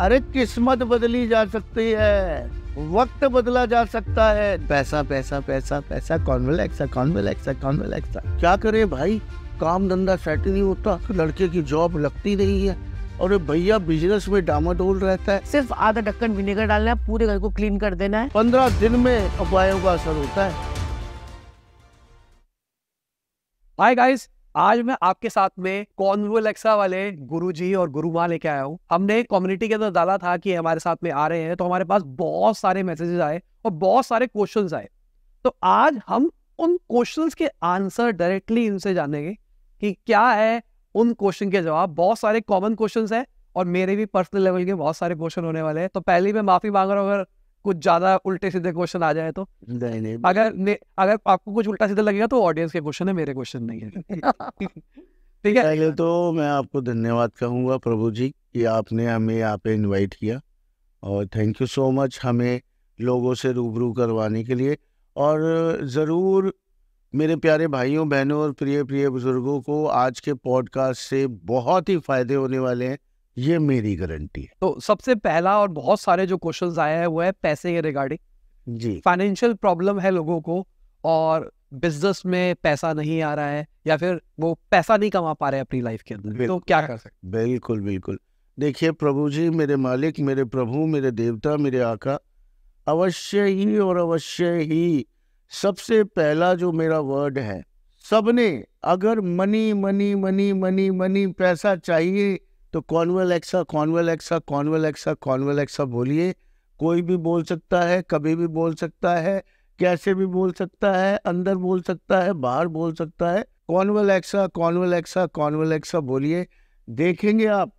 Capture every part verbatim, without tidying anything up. अरे किस्मत बदली जा सकती है, वक्त बदला जा सकता है। पैसा पैसा पैसा पैसा कॉन्वेलेक्सा कॉन्वेलेक्सा कॉन्वेलेक्सा क्या करे भाई, काम धंधा सेट नहीं होता, लड़के की जॉब लगती नहीं है और भैया बिजनेस में डामाडोल रहता है। सिर्फ आधा ढक्कन विनेगर डालना है, पूरे घर को क्लीन कर देना है। पंद्रह दिन में उपायों का असर होता है। हाय गाइस, आज मैं आपके साथ में कॉन्वेलेक्सा वाले गुरुजी और गुरु माँ लेके आया हूँ। हमने कम्युनिटी के अंदर डाला था कि हमारे साथ में आ रहे हैं, तो हमारे पास बहुत सारे मैसेजेस आए और बहुत सारे क्वेश्चंस आए। तो आज हम उन क्वेश्चंस के आंसर डायरेक्टली इनसे जानेंगे कि क्या है उन क्वेश्चन के जवाब। बहुत सारे कॉमन क्वेश्चंस हैं और मेरे भी पर्सनल लेवल के बहुत सारे क्वेश्चन होने वाले हैं। तो पहले मैं माफी मांग रहा हूँ अगर कुछ ज्यादा उल्टे सीधे क्वेश्चन आ जाए तो। नहीं नहीं, अगर ने, अगर आपको कुछ उल्टा सीधा लगेगा तो ऑडियंस के क्वेश्चन है, मेरे क्वेश्चन नहीं है। ठीक है, पहले तो मैं आपको धन्यवाद कहूँगा प्रभु जी कि आपने हमें यहाँ पे इनवाइट किया और थैंक यू सो मच हमें लोगों से रूबरू करवाने के लिए। और ज़रूर मेरे प्यारे भाइयों बहनों और प्रिय प्रिय बुजुर्गों को आज के पॉडकास्ट से बहुत ही फायदे होने वाले हैं, ये मेरी गारंटी है। तो सबसे पहला और बहुत सारे जो क्वेश्चंस आए हैं वो है पैसे के रिगार्डिंग जी। फाइनेंशियल प्रॉब्लम है लोगों को और बिजनेस में पैसा नहीं आ रहा है या फिर वो पैसा नहीं कमा पा रहे अपनी लाइफ के अंदर, तो क्या कर सकते? बिल्कुल बिल्कुल, देखिए प्रभु जी, मेरे मालिक, मेरे प्रभु, मेरे देवता, मेरे आका, अवश्य ही और अवश्य ही सबसे पहला जो मेरा वर्ड है, सबने अगर money money money money money पैसा चाहिए तो कॉन्वेलेक्सा कॉन्वेलेक्सा कॉन्वेलेक्सा कॉन्वेलेक्सा बोलिए। कोई भी बोल सकता है, कभी भी बोल सकता है, कैसे भी बोल सकता है, अंदर बोल सकता है, बाहर बोल सकता है। कॉन्वेलेक्सा कॉन्वेलेक्सा कॉन्वेलेक्सा बोलिए, देखेंगे आप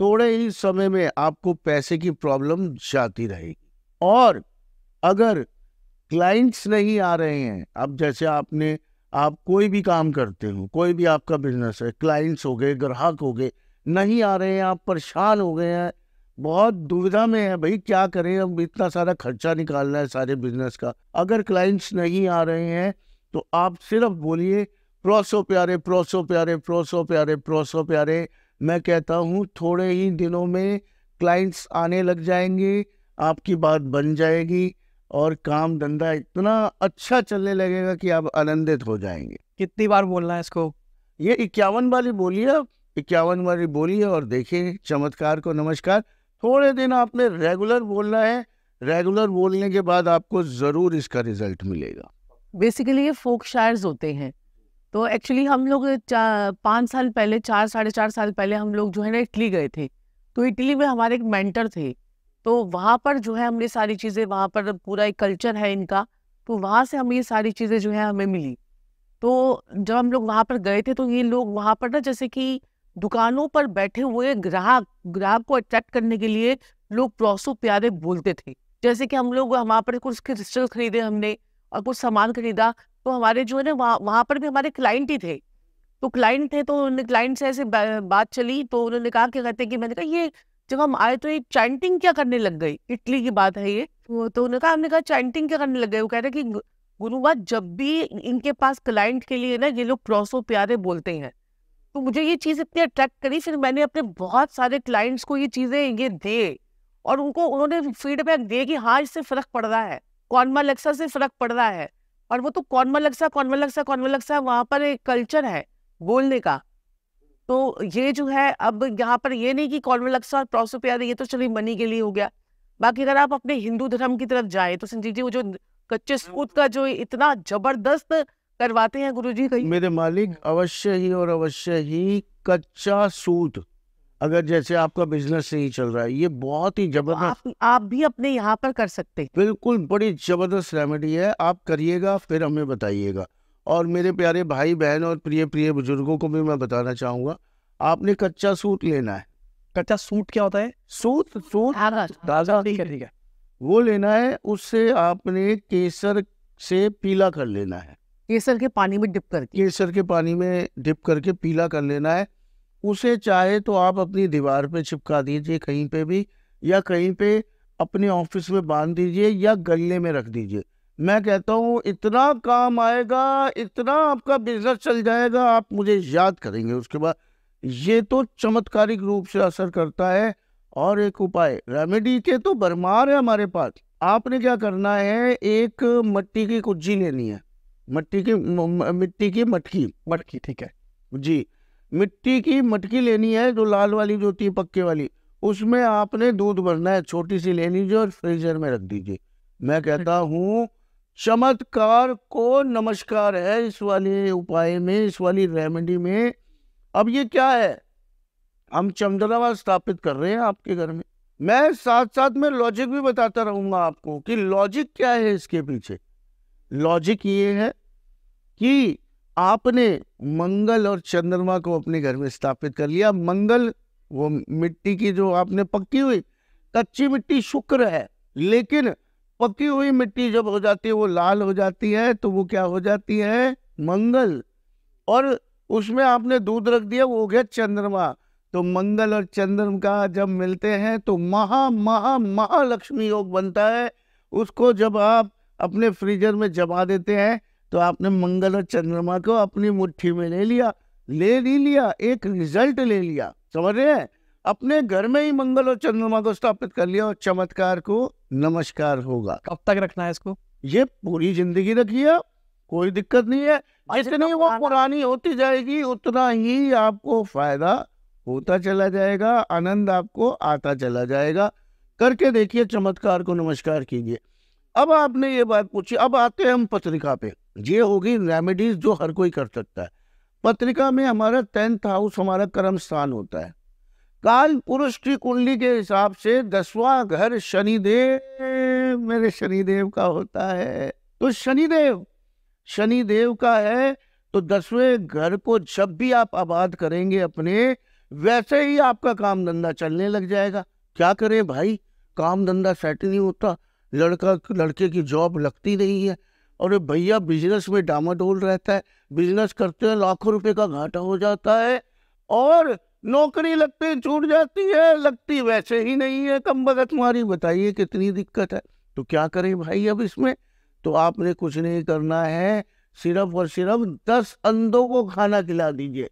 थोड़े ही समय में आपको पैसे की प्रॉब्लम जाती रहेगी। और अगर क्लाइंट्स नहीं आ रहे हैं, अब जैसे आपने आप कोई भी काम करते हो, कोई भी आपका बिजनेस है, क्लाइंट्स हो गए, ग्राहक हो गए, नहीं आ रहे हैं, आप परेशान हो गए हैं, बहुत दुविधा में है भाई क्या करें, अब इतना सारा खर्चा निकालना है सारे बिजनेस का। अगर क्लाइंट्स नहीं आ रहे हैं तो आप सिर्फ बोलिए प्रोसो प्यारे प्रोसो प्यारे प्रोसो प्यारे प्रोसो प्यारे। मैं कहता हूँ थोड़े ही दिनों में क्लाइंट्स आने लग जाएंगे, आपकी बात बन जाएगी और काम धंधा इतना अच्छा चलने लगेगा कि आप आनंदित हो जाएंगे। कितनी बार बोलना है इसको? ये इक्यावन वाली बोलिए, आप इक्यावन बारी बोलिए और देखिए चमत्कार को। नमस्कार, थोड़े दिन आपने रेगुलर बोलना है, रेगुलर बोलने के बाद आपको जरूर इसका रिजल्ट मिलेगा। बेसिकली ये फोक शायर्स होते हैं, तो एक्चुअली हम लोग पाँच साल पहले, चार साढ़े चार साल पहले हम लोग जो है ना इटली गए थे। तो इटली में हमारे एक मेंटर थे, तो वहाँ पर जो है हमने सारी चीज़ें, वहाँ पर पूरा एक कल्चर है इनका, तो वहाँ से हमें ये सारी चीज़ें जो है हमें मिली। तो जब हम लोग वहाँ पर गए थे तो ये लोग वहाँ पर ना जैसे कि दुकानों पर बैठे हुए ग्राहक ग्राहक को अट्रैक्ट करने के लिए लोग प्रोसो प्यारे बोलते थे। जैसे कि हम लोग वहाँ पर कुछ क्रिस्टल खरीदे हमने और कुछ सामान खरीदा, तो हमारे जो है ना वहाँ वहाँ पर भी हमारे क्लाइंट ही थे, तो क्लाइंट थे तो उन्होंने क्लाइंट से ऐसे बात चली, तो उन्होंने कहा क्या कहते हैं कि, मैंने कहा ये जब हम आए तो ये चैंटिंग क्या करने लग गई, इटली की बात है ये। तो उन्होंने कहा हमने कहा चैंटिंग क्या करने लग गई। वो कह रहे कि गुरुवा जब भी इनके पास क्लाइंट के लिए ना ये लोग प्रोसो प्यारे बोलते हैं, तो मुझे ये चीज़ इतनी अट्रैक्ट करी। फिर मैंने अपने बहुत सारे क्लाइंट्स को ये चीज़ें ये दे और उनको उन्होंने फीडबैक दिए कि हाँ इससे फ़र्क पड़ रहा है, कॉन्वेलेक्सा से फ़र्क पड़ रहा है। और वो तो कॉन्वेलेक्सा कॉन्वेलेक्सा कॉन्वेलेक्सा वहाँ पर एक कल्चर है बोलने का। तो ये जो है अब यहाँ पर ये नहीं कि कॉन्वेलेक्सा और प्रोसो प्यारे ये तो चलिए मनी के लिए हो गया। बाकी अगर आप अपने हिंदू धर्म की तरफ जाए तो संजीव जी वो जो कच्चे सूत का जो इतना जबरदस्त करवाते हैं गुरुजी कहीं, मेरे मालिक, अवश्य ही और अवश्य ही कच्चा सूत, अगर जैसे आपका बिजनेस नहीं चल रहा है, ये बहुत ही जबरदस्त आप, आप भी अपने यहाँ पर कर सकते हैं। बिल्कुल, बड़ी जबरदस्त रेमेडी है, आप करिएगा फिर हमें बताइएगा। और मेरे प्यारे भाई बहन और प्रिय प्रिय बुजुर्गों को भी मैं बताना चाहूंगा, आपने कच्चा सूत लेना है। कच्चा सूत क्या होता है? सूत सूत ताजा, ठीक है ठीक है, वो लेना है। उससे आपने केसर से पीला कर लेना है, केसर के पानी में डिप करके केसर के पानी में डिप करके पीला कर लेना है। उसे चाहे तो आप अपनी दीवार पे चिपका दीजिए कहीं पे भी, या कहीं पे अपने ऑफिस में बांध दीजिए या गले में रख दीजिए। मैं कहता हूँ इतना काम आएगा, इतना आपका बिजनेस चल जाएगा, आप मुझे याद करेंगे उसके बाद। ये तो चमत्कारिक रूप से असर करता है और एक उपाय, रेमेडी के तो भरमार है हमारे पास। आपने क्या करना है, एक मिट्टी की कुज्जी लेनी है, मिट्टी की मिट्टी की मटकी मटकी ठीक है जी, मिट्टी की मटकी लेनी है जो लाल वाली जो होती है पक्के वाली, उसमें आपने दूध भरना है, छोटी सी ले लीजिए और फ्रीजर में रख दीजिए। मैं कहता हूँ चमत्कार को नमस्कार है इस वाले उपाय में, इस वाली रेमेडी में। अब ये क्या है, हम चंद्रमा स्थापित कर रहे हैं आपके घर में। मैं साथ साथ में लॉजिक भी बताता रहूंगा आपको कि लॉजिक क्या है इसके पीछे। लॉजिक ये है कि आपने मंगल और चंद्रमा को अपने घर में स्थापित कर लिया। मंगल वो मिट्टी की जो आपने पक्की हुई, कच्ची मिट्टी शुक्र है, लेकिन पकी हुई मिट्टी जब हो जाती है वो लाल हो जाती है, तो वो क्या हो जाती है, मंगल। और उसमें आपने दूध रख दिया, वो हो गया चंद्रमा। तो मंगल और चंद्रमा का जब मिलते हैं तो महा महा महालक्ष्मी योग बनता है। उसको जब आप अपने फ्रीजर में जमा देते हैं तो आपने मंगल और चंद्रमा को अपनी मुट्ठी में ले लिया, ले नहीं लिया, एक रिजल्ट ले लिया। समझ रहे हैं, अपने घर में ही मंगल और चंद्रमा को स्थापित कर लिया और चमत्कार को नमस्कार होगा। कब तक रखना है इसको? ये पूरी जिंदगी रखिए, कोई दिक्कत नहीं है। जितनी वो पुरानी होती जाएगी उतना ही आपको फायदा होता चला जाएगा, आनंद आपको आता चला जाएगा। करके देखिए, चमत्कार को नमस्कार कीजिए। अब आपने ये बात पूछी, अब आते हैं हम पत्रिका पे। ये होगी रेमेडीज जो हर कोई कर सकता है। पत्रिका में हमारा टेंथ हाउस हमारा कर्म स्थान होता है। काल पुरुष की कुंडली के हिसाब से दसवां घर शनिदेव, मेरे शनिदेव का होता है। तो शनिदेव शनिदेव का है, तो दसवें घर को जब भी आप आबाद करेंगे अपने, वैसे ही आपका काम धंधा चलने लग जाएगा। क्या करें भाई, काम धंधा सेट नहीं होता, लड़का लड़के की जॉब लगती नहीं है, और भैया बिजनेस में डामाडोल रहता है, बिजनेस करते हैं लाखों रुपए का घाटा हो जाता है, और नौकरी लगते छूट जाती है, लगती वैसे ही नहीं है, कमबख्त मारी, बताइए कितनी दिक्कत है। तो क्या करें भाई, अब इसमें तो आपने कुछ नहीं करना है, सिर्फ और सिर्फ दस अंधों को खाना खिला दीजिए,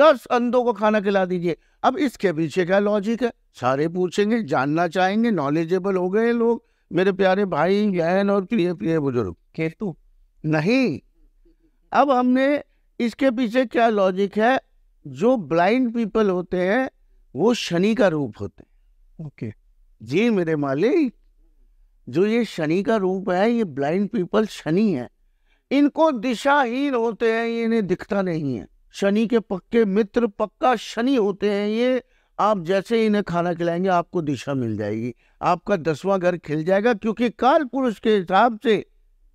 दस अंधों को खाना खिला दीजिए। अब इसके पीछे क्या लॉजिक है, सारे पूछेंगे, जानना चाहेंगे, नॉलेजेबल हो गए लोग, मेरे प्यारे भाई बहन और प्रिय प्रिय बुजुर्ग। केतु नहीं, अब हमने इसके पीछे क्या लॉजिक है, जो ब्लाइंड पीपल होते हैं वो शनि का रूप होते हैं। Okay okay. जी मेरे मालिक, जो ये शनि का रूप है, ये ब्लाइंड पीपल शनि है, इनको दिशाहीन होते हैं, ये इन्हें दिखता नहीं है। शनि के पक्के मित्र, पक्का शनि होते हैं ये। आप जैसे इन्हें खाना खिलाएंगे आपको दिशा मिल जाएगी, आपका दसवां घर खिल जाएगा, क्योंकि काल पुरुष के हिसाब से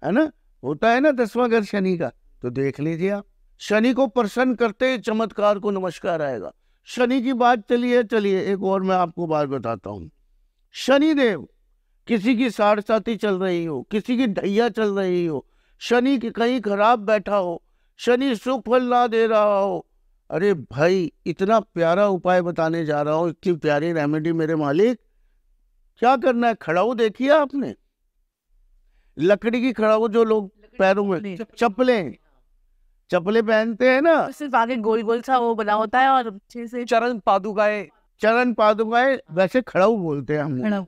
है ना, होता है ना दसवां घर शनि का। तो देख लीजिए आप, शनि को प्रसन्न करते ही चमत्कार को नमस्कार आएगा। शनि की बात चली है, चलिए एक और मैं आपको बात बताता हूँ। शनिदेव, किसी की साढ़साती चल रही हो, किसी की ढैया चल रही हो, शनि की कहीं खराब बैठा हो, शनि सुख फल ना दे रहा हो, अरे भाई इतना प्यारा उपाय बताने जा रहा हूँ, इतनी प्यारी रेमेडी मेरे मालिक। क्या करना है, खड़ाऊ देखिए आपने, लकड़ी की खड़ाऊ जो लोग पैरों में चप्पलें चप्पलें पहनते हैं ना, सिर्फ आगे गोल गोल सा वो बना होता है, और अच्छे से चरण पादुकाएं चरण पादुकाएं वैसे खड़ाऊ बोलते हैं हम,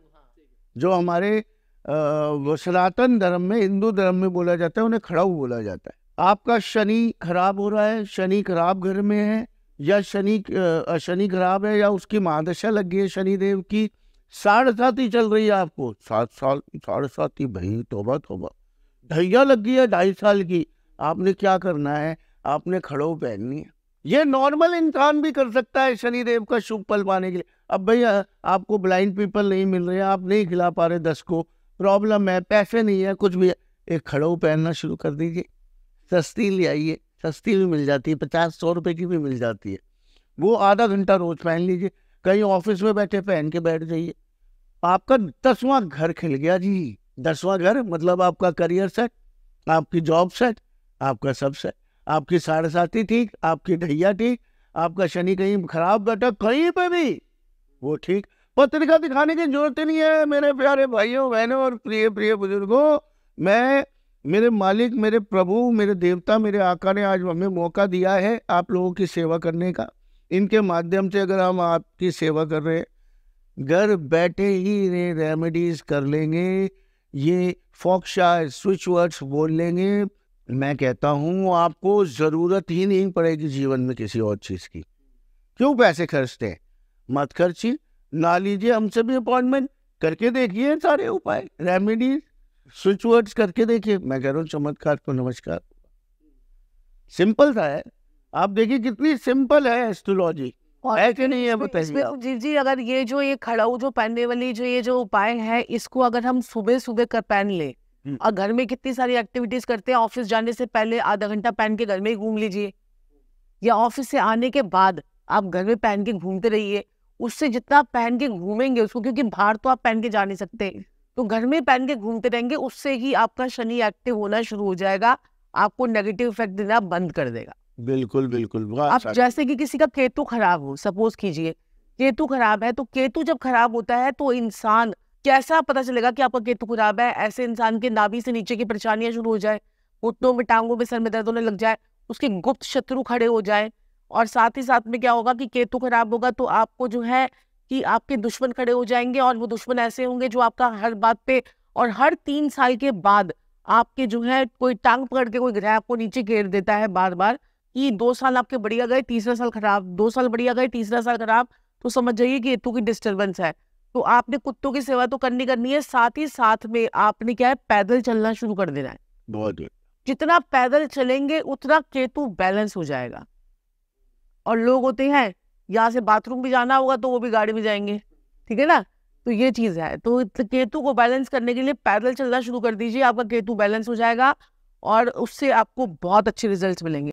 जो हमारे सनातन धर्म में, हिंदू धर्म में बोला जाता है, उन्हें खड़ाऊ बोला जाता है। आपका शनि खराब हो रहा है, शनि खराब घर में है, या शनि शनि खराब है, या उसकी महादशा लग गई है शनिदेव की, साढ़साती चल रही है आपको, सात साल साढ़साती भाई तोबा तोबा, ढैया लग गई है ढाई साल की, आपने क्या करना है, आपने खड़ो पहननी है। ये नॉर्मल इंसान भी कर सकता है शनिदेव का शुभ फल पाने के लिए। अब भैया आपको ब्लाइंड पीपल नहीं मिल रहे, आप नहीं खिला पा रहे दस को, प्रॉब्लम है, पैसे नहीं है, कुछ भी है, एक खड़ो पहनना शुरू कर दीजिए, सस्ती ले आइए, सस्ती भी मिल जाती है, पचास सौ रुपये की भी मिल जाती है, वो आधा घंटा रोज पहन लीजिए, कहीं ऑफिस में बैठे पहन के बैठ जाइए, आपका दसवां घर खिल गया जी। दसवां घर मतलब आपका करियर सेट, आपकी जॉब सेट, आपका सब सेट, आपकी साढ़साती ठीक, आपकी ढैया ठीक, आपका शनि कहीं खराब बैठा कहीं पे भी वो ठीक। पत्रिका दिखाने की जरूरत नहीं है मेरे प्यारे भाइयों बहनों और प्रिय प्रिय बुजुर्गों। मैं, मेरे मालिक, मेरे प्रभु, मेरे देवता, मेरे आका ने आज हमें मौका दिया है आप लोगों की सेवा करने का। इनके माध्यम से अगर हम आपकी सेवा कर रहे हैं घर बैठे ही रे रेमेडीज कर लेंगे, ये फोक्शा स्विच वर्ड्स बोल लेंगे। मैं कहता हूँ आपको ज़रूरत ही नहीं पड़ेगी जीवन में किसी और चीज़ की। क्यों पैसे खर्चते हैं? मत खर्चिए, ना लीजिए हमसे भी अपॉइंटमेंट, करके देखिए सारे उपाय, रेमेडीज, स्विच वर्ड्स करके देखिए। मैं कह रहा हूँ चमत्कार को नमस्कार। सिंपल सा है, आप देखिए कितनी सिंपल है एस्ट्रोलॉजी। ऐसे नहीं है बताइए जी जी। अगर ये जो ये खड़ाऊ जो पहनने वाली जो ये जो उपाय है, इसको अगर हम सुबह सुबह कर पहन ले और घर में कितनी सारी एक्टिविटीज करते हैं, ऑफिस जाने से पहले आधा घंटा पहन के घर में ही घूम लीजिए, या ऑफिस से आने के बाद आप घर में पहन के घूमते रहिए। उससे जितना आप पहन के घूमेंगे उसको, क्योंकि बाहर तो आप पहन के जा नहीं सकते, तो घर में पहन के घूमते रहेंगे, उससे ही आपका शनि एक्टिव होना शुरू हो जाएगा, आपको नेगेटिव इफेक्ट देना बंद कर देगा। बिल्कुल बिल्कुल। आप जैसे कि किसी का केतु खराब हो, सपोज कीजिए केतु खराब है, तो केतु जब खराब होता है तो इंसान कैसा पता चलेगा कि आपका केतु खराब है? ऐसे इंसान के नाभि से नीचे की परेशानियां शुरू हो जाए, घुटनों में, टांगों में, सर में दर्द होने लग जाए, उसके गुप्त शत्रु खड़े हो जाए, और साथ ही साथ में क्या होगा कि केतु खराब होगा तो आपको जो है कि आपके दुश्मन खड़े हो जाएंगे, और वो दुश्मन ऐसे होंगे जो आपका हर बात पे, और हर तीन साल के बाद आपके जो है कोई टांग पकड़ के कोई ग्रह आपको नीचे घेर देता है बार बार। ये दो साल आपके बढ़िया गए, तीसरा साल खराब, दो साल बढ़िया गए, तीसरा साल खराब, तो समझ जाइए कि केतु की डिस्टर्बेंस है। तो आपने कुत्तों की सेवा तो करनी करनी है, साथ ही साथ में आपने क्या है पैदल चलना शुरू कर देना है। बहुत जितना पैदल चलेंगे उतना केतु बैलेंस हो जाएगा। और लोग होते हैं यहाँ से बाथरूम भी जाना होगा तो वो भी गाड़ी में जाएंगे, ठीक है ना? तो ये चीज है। तो केतु को बैलेंस करने के लिए पैदल चलना शुरू कर दीजिए, आपका केतु बैलेंस हो जाएगा और उससे आपको बहुत अच्छे रिजल्ट मिलेंगे।